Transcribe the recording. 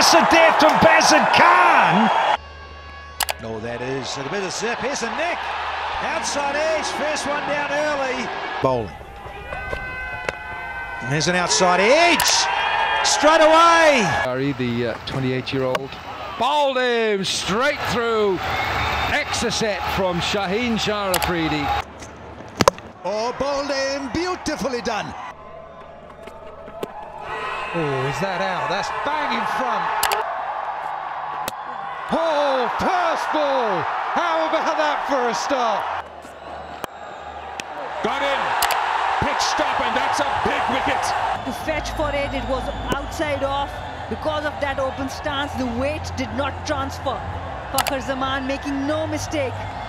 disappeared from Bazid Khan. No, that is a bit of zip. Here's a nick. Outside edge. First one down early. Bowling. And there's an outside edge. Straight away. The 28-year-old. Bowled him straight through. Extra set from Shaheen Shah Afridi. Oh, bowled him. Beautifully done. Oh, is that out? That's bang in front. Oh, first ball. How about that for a start? Got in. Pitch stop, and that's a big wicket. To fetch for it, it was outside off. Because of that open stance, the weight did not transfer. Fakhar Zaman making no mistake.